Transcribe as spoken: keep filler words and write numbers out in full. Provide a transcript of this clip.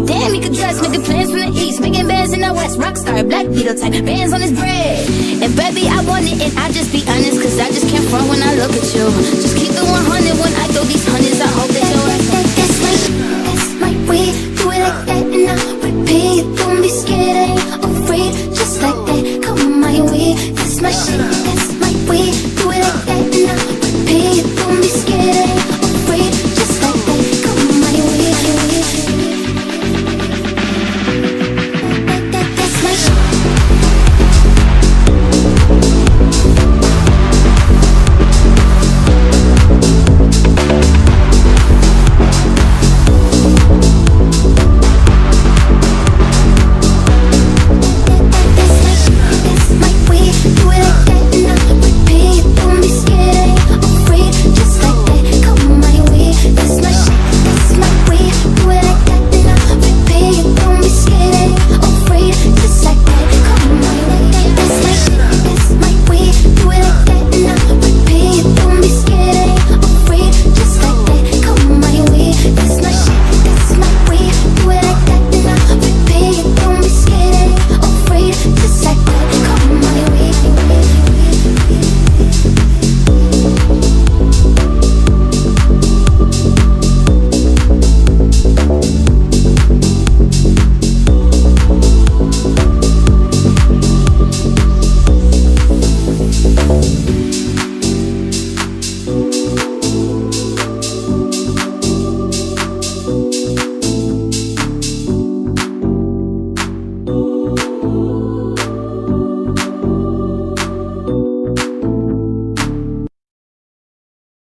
right. Damn, he could dress, nigga, plans from the east, making bands in the west, rockstar, black beetle type, bands on his bread. And baby, I want it, and I just be honest, cause I just can't front when I look at you.